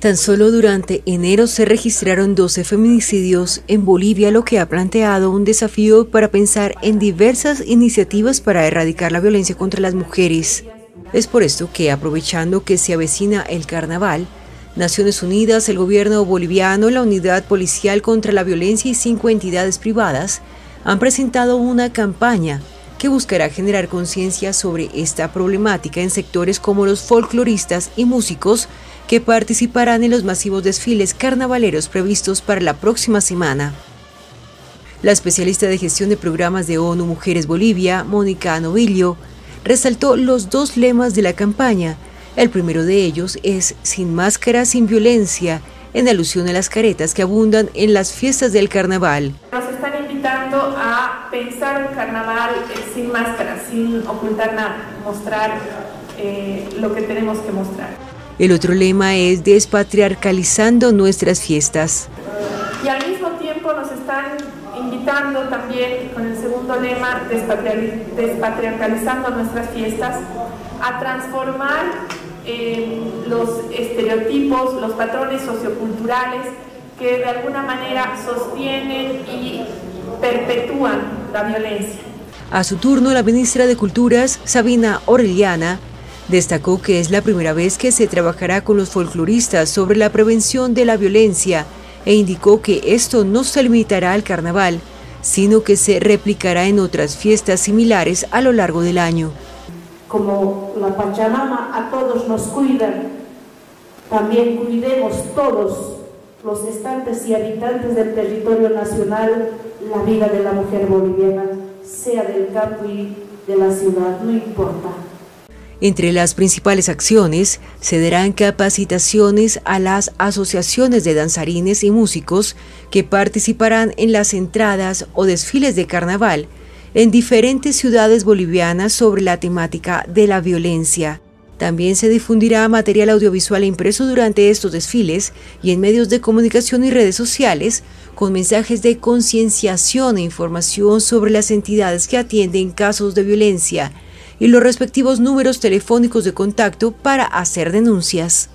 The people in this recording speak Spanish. Tan solo durante enero se registraron 12 feminicidios en Bolivia, lo que ha planteado un desafío para pensar en diversas iniciativas para erradicar la violencia contra las mujeres. Es por esto que, aprovechando que se avecina el carnaval, Naciones Unidas, el gobierno boliviano, la Unidad Policial contra la Violencia y 5 entidades privadas han presentado una campaña que buscará generar conciencia sobre esta problemática en sectores como los folcloristas y músicos que participarán en los masivos desfiles carnavaleros previstos para la próxima semana. La especialista de gestión de programas de ONU Mujeres Bolivia, Mónica Novillo, resaltó los 2 lemas de la campaña. El primero de ellos es «Sin máscara, sin violencia», en alusión a las caretas que abundan en las fiestas del carnaval. Nos están invitando a pensar el carnaval sin máscara, sin ocultar nada, mostrar lo que tenemos que mostrar. El otro lema es despatriarcalizando nuestras fiestas. Y al mismo tiempo nos están invitando también con el segundo lema, despatriarcalizando nuestras fiestas, a transformar los estereotipos, los patrones socioculturales que de alguna manera sostienen y perpetúan la violencia. A su turno, la ministra de Culturas, Sabina Orellana, destacó que es la primera vez que se trabajará con los folcloristas sobre la prevención de la violencia e indicó que esto no se limitará al carnaval, sino que se replicará en otras fiestas similares a lo largo del año. Como la Pachamama a todos nos cuidan, también cuidemos todos los estantes y habitantes del territorio nacional la vida de la mujer boliviana, sea del campo y de la ciudad, no importa. Entre las principales acciones se darán capacitaciones a las asociaciones de danzarines y músicos que participarán en las entradas o desfiles de carnaval en diferentes ciudades bolivianas sobre la temática de la violencia. También se difundirá material audiovisual e impreso durante estos desfiles y en medios de comunicación y redes sociales con mensajes de concienciación e información sobre las entidades que atienden casos de violencia y los respectivos números telefónicos de contacto para hacer denuncias.